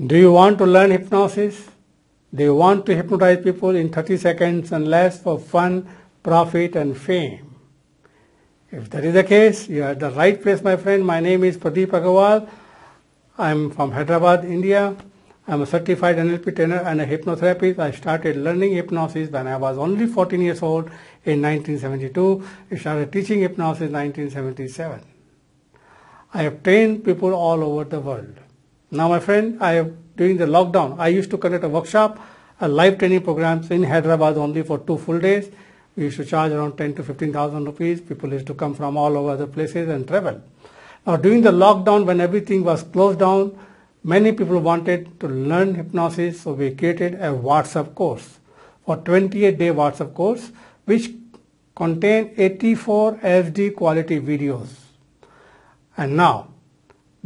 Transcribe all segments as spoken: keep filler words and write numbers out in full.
Do you want to learn hypnosis? Do you want to hypnotize people in thirty seconds and less for fun, profit and fame? If that is the case, you are at the right place, my friend. My name is Pradeep Agarwal. I am from Hyderabad, India. I am a certified N L P trainer and a hypnotherapist. I started learning hypnosis when I was only fourteen years old in nineteen seventy-two. I started teaching hypnosis in nineteen seventy-seven. I have trained people all over the world. Now, my friend, I have, during the lockdown, I used to conduct a workshop, a live training programs in Hyderabad only for two full days. We used to charge around ten to fifteen thousand rupees. People used to come from all over the places and travel. Now, during the lockdown, when everything was closed down, many people wanted to learn hypnosis, so we created a WhatsApp course, for twenty-eight day WhatsApp course, which contained eighty-four S D quality videos. And now,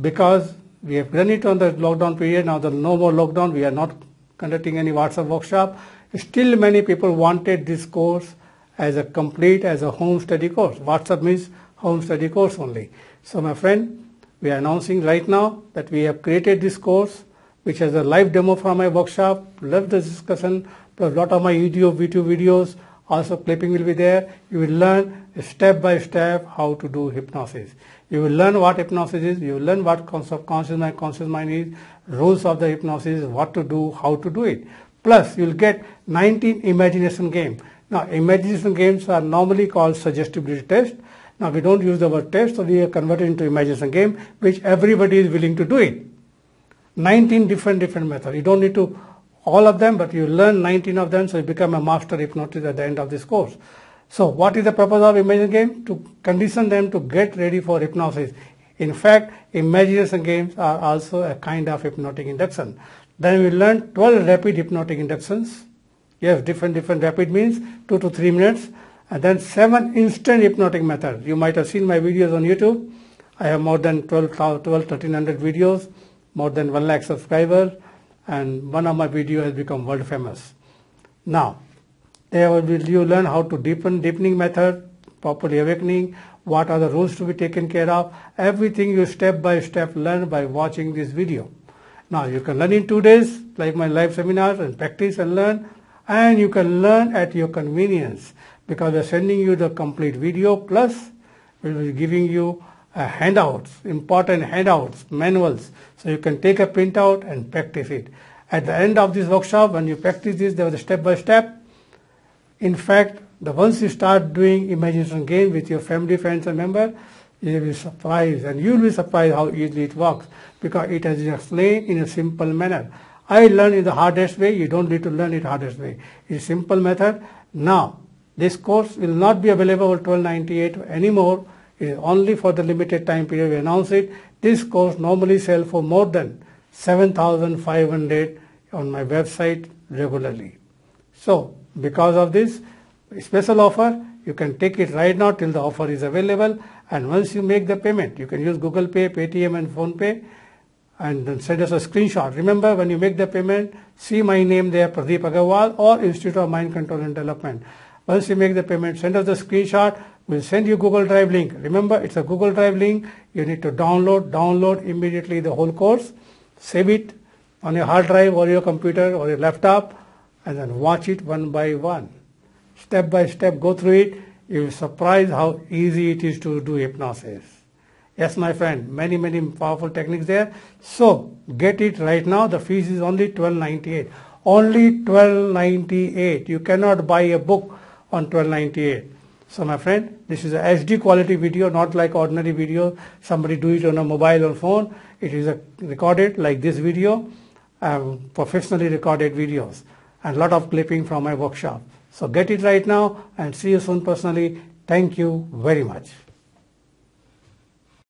because we have done it on the lockdown period. Now, the no more lockdown, we are not conducting any WhatsApp workshop. Still many people wanted this course as a complete, as a home study course. WhatsApp means home study course only. So, my friend, we are announcing right now that we have created this course, which has a live demo from my workshop, live discussion, plus a lot of my YouTube, YouTube videos, also clipping will be there. You will learn step by step how to do hypnosis. You will learn what hypnosis is, you will learn what subconscious mind, conscious mind is, rules of the hypnosis, what to do, how to do it. Plus, you will get nineteen imagination games. Now, imagination games are normally called suggestibility test. Now, we don't use the word test, so we are converted into imagination game, which everybody is willing to do it. nineteen different, different methods. You don't need to all of them, but you learn nineteen of them, so you become a master hypnotist at the end of this course. So, what is the purpose of imagination game? To condition them to get ready for hypnosis. In fact, imagination games are also a kind of hypnotic induction. Then we learn twelve rapid hypnotic inductions. Yes, different, different rapid means two to three minutes. And then seven instant hypnotic methods. You might have seen my videos on YouTube. I have more than twelve, twelve, thirteen hundred videos, more than one lakh subscribers, and one of my videos has become world famous. Now, there will you learn how to deepen, deepening method, properly awakening, what are the rules to be taken care of, everything you step by step learn by watching this video. Now, you can learn in two days, like my live seminars, and practice and learn, and you can learn at your convenience, because we are sending you the complete video, plus we will be giving you uh, handouts, important handouts, manuals, so you can take a printout and practice it. At the end of this workshop, when you practice this, there was a step-by-step. In fact, the once you start doing imagination game with your family, friends and members, you will be surprised, and you will be surprised how easily it works, because it has been explained in a simple manner. I learn in the hardest way, you don't need to learn it hardest way. It's a simple method. Now, this course will not be available at twelve ninety-eight anymore. It is only for the limited time period we announce it. This course normally sells for more than seven thousand five hundred on my website regularly. So, because of this special offer, you can take it right now till the offer is available, and once you make the payment, you can use Google Pay, Paytm and Phone Pay, and then send us a screenshot. Remember, when you make the payment, see my name there, Pradeep Agarwal or Institute of Mind Control and Development. Once you make the payment, send us the screenshot, we'll send you Google Drive link. Remember, it's a Google Drive link, you need to download, download immediately the whole course, save it on your hard drive or your computer or your laptop, and then watch it one by one. Step by step, go through it, you will be surprised how easy it is to do hypnosis. Yes, my friend, many, many powerful techniques there. So, get it right now, the fees is only twelve ninety-eight. Only twelve ninety-eight, you cannot buy a book on twelve ninety-eight. So, my friend, this is a H D quality video, not like ordinary video. Somebody do it on a mobile or phone. It is a recorded like this video, um, professionally recorded videos, and lot of clipping from my workshop. So, get it right now and see you soon personally. Thank you very much.